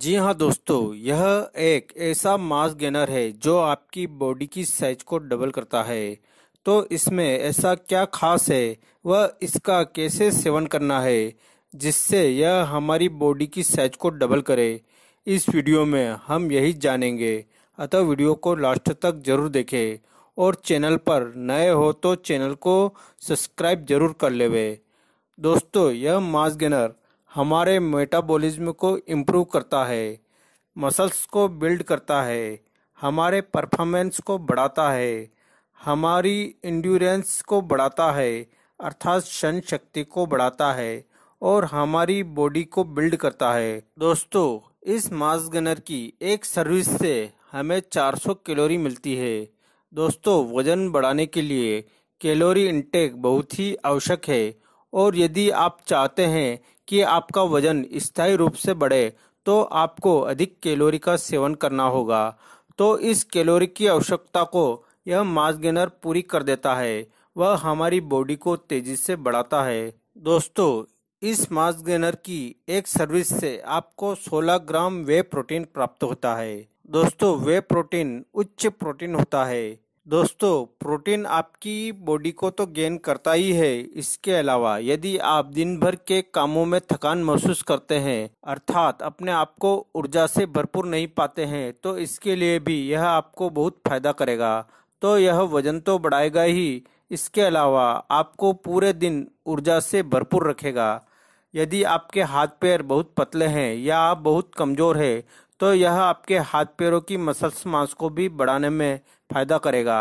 जी हाँ दोस्तों, यह एक ऐसा मास गेनर है जो आपकी बॉडी की साइज को डबल करता है। तो इसमें ऐसा क्या खास है व इसका कैसे सेवन करना है जिससे यह हमारी बॉडी की साइज को डबल करे, इस वीडियो में हम यही जानेंगे। अतः वीडियो को लास्ट तक जरूर देखें और चैनल पर नए हो तो चैनल को सब्सक्राइब जरूर कर लेवे। दोस्तों, यह मास गेनर हमारे मेटाबॉलिज्म को इम्प्रूव करता है, मसल्स को बिल्ड करता है, हमारे परफॉर्मेंस को बढ़ाता है, हमारी इंड्योरेंस को बढ़ाता है अर्थात सहन शक्ति को बढ़ाता है और हमारी बॉडी को बिल्ड करता है। दोस्तों, इस मास गेनर की एक सर्विस से हमें 400 कैलोरी मिलती है। दोस्तों, वजन बढ़ाने के लिए कैलोरी इंटेक बहुत ही आवश्यक है और यदि आप चाहते हैं कि आपका वजन स्थायी रूप से बढ़े तो आपको अधिक कैलोरी का सेवन करना होगा। तो इस कैलोरी की आवश्यकता को यह मास गेनर पूरी कर देता है, वह हमारी बॉडी को तेजी से बढ़ाता है। दोस्तों, इस मास गेनर की एक सर्विस से आपको 16 ग्राम वे प्रोटीन प्राप्त होता है। दोस्तों, वे प्रोटीन उच्च प्रोटीन होता है। दोस्तों, प्रोटीन आपकी बॉडी को तो गेन करता ही है, इसके अलावा यदि आप दिन भर के कामों में थकान महसूस करते हैं अर्थात अपने आप को ऊर्जा से भरपूर नहीं पाते हैं तो इसके लिए भी यह आपको बहुत फायदा करेगा। तो यह वजन तो बढ़ाएगा ही, इसके अलावा आपको पूरे दिन ऊर्जा से भरपूर रखेगा। यदि आपके हाथ पैर बहुत पतले हैं या आप बहुत कमज़ोर है तो यह आपके हाथ पैरों की मसल्स मांस को भी बढ़ाने में फ़ायदा करेगा।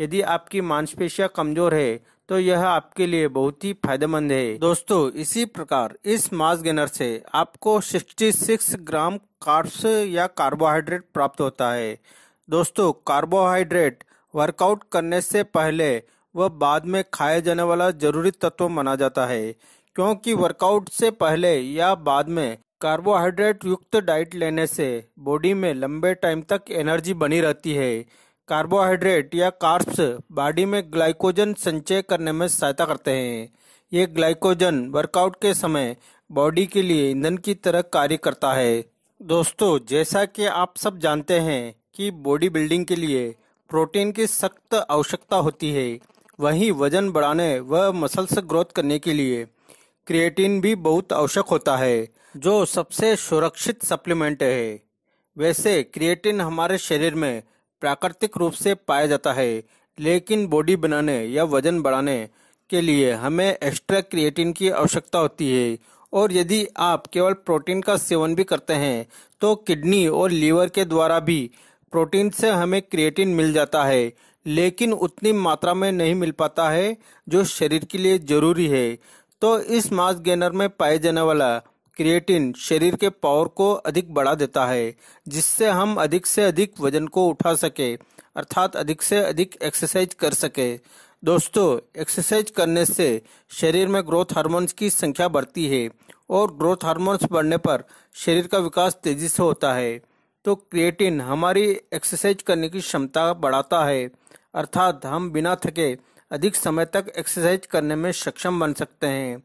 यदि आपकी मांसपेशियां कमज़ोर है तो यह आपके लिए बहुत ही फायदेमंद है। दोस्तों, इसी प्रकार इस मास गेनर से आपको 66 ग्राम कार्ब्स या कार्बोहाइड्रेट प्राप्त होता है। दोस्तों, कार्बोहाइड्रेट वर्कआउट करने से पहले व बाद में खाया जाने वाला जरूरी तत्व माना जाता है, क्योंकि वर्कआउट से पहले या बाद में कार्बोहाइड्रेट युक्त डाइट लेने से बॉडी में लंबे टाइम तक एनर्जी बनी रहती है। कार्बोहाइड्रेट या कार्ब्स बॉडी में ग्लाइकोजन संचय करने में सहायता करते हैं। ये ग्लाइकोजन वर्कआउट के समय बॉडी के लिए ईंधन की तरह कार्य करता है। दोस्तों, जैसा कि आप सब जानते हैं कि बॉडी बिल्डिंग के लिए प्रोटीन की सख्त आवश्यकता होती है, वहीं वजन बढ़ाने व मसल्स ग्रोथ करने के लिए क्रिएटिन भी बहुत आवश्यक होता है जो सबसे सुरक्षित सप्लीमेंट है। वैसे क्रिएटिन हमारे शरीर में प्राकृतिक रूप से पाया जाता है, लेकिन बॉडी बनाने या वजन बढ़ाने के लिए हमें एक्स्ट्रा क्रिएटिन की आवश्यकता होती है। और यदि आप केवल प्रोटीन का सेवन भी करते हैं तो किडनी और लीवर के द्वारा भी प्रोटीन से हमें क्रिएटिन मिल जाता है, लेकिन उतनी मात्रा में नहीं मिल पाता है जो शरीर के लिए जरूरी है। तो इस मास गेनर में पाए जाने वाला क्रिएटिन शरीर के पावर को अधिक बढ़ा देता है, जिससे हम अधिक से अधिक वजन को उठा सके अर्थात अधिक से अधिक एक्सरसाइज कर सके। दोस्तों, एक्सरसाइज करने से शरीर में ग्रोथ हार्मोन्स की संख्या बढ़ती है और ग्रोथ हार्मोन्स बढ़ने पर शरीर का विकास तेजी से होता है। तो क्रिएटिन हमारी एक्सरसाइज करने की क्षमता बढ़ाता है अर्थात हम बिना थके अधिक समय तक एक्सरसाइज करने में सक्षम बन सकते हैं।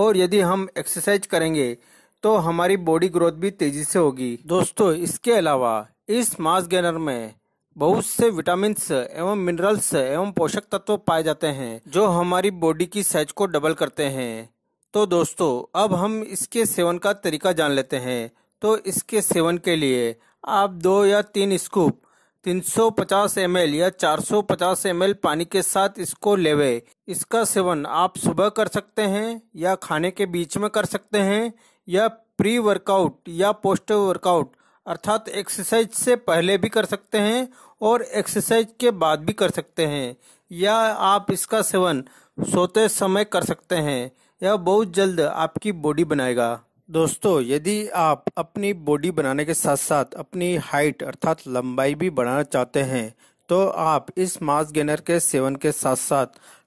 और यदि हम एक्सरसाइज करेंगे तो हमारी बॉडी ग्रोथ भी तेजी से होगी। दोस्तों, इसके अलावा इस मास गेनर में बहुत से विटामिन्स एवं मिनरल्स एवं पोषक तत्व पाए जाते हैं जो हमारी बॉडी की साइज को डबल करते हैं। तो दोस्तों, अब हम इसके सेवन का तरीका जान लेते हैं। तो इसके सेवन के लिए आप 2 या 3 स्कूप 350 ml या 450 ml पानी के साथ इसको लेवे। इसका सेवन आप सुबह कर सकते हैं या खाने के बीच में कर सकते हैं या प्री वर्कआउट या पोस्ट वर्कआउट अर्थात एक्सरसाइज से पहले भी कर सकते हैं और एक्सरसाइज के बाद भी कर सकते हैं, या आप इसका सेवन सोते समय कर सकते हैं। यह बहुत जल्द आपकी बॉडी बनाएगा। दोस्तों, यदि आप अपनी बॉडी बनाने के साथ साथ अपनी हाइट अर्थात लंबाई भी बढ़ाना चाहते हैं तो आप इस मास गेनर के सेवन के साथ साथ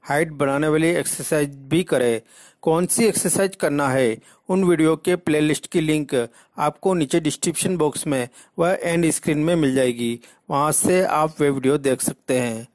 हाइट बढ़ाने वाली एक्सरसाइज भी करें। कौन सी एक्सरसाइज करना है उन वीडियो के प्लेलिस्ट की लिंक आपको नीचे डिस्क्रिप्शन बॉक्स में व एंड स्क्रीन में मिल जाएगी, वहां से आप वे वीडियो देख सकते हैं।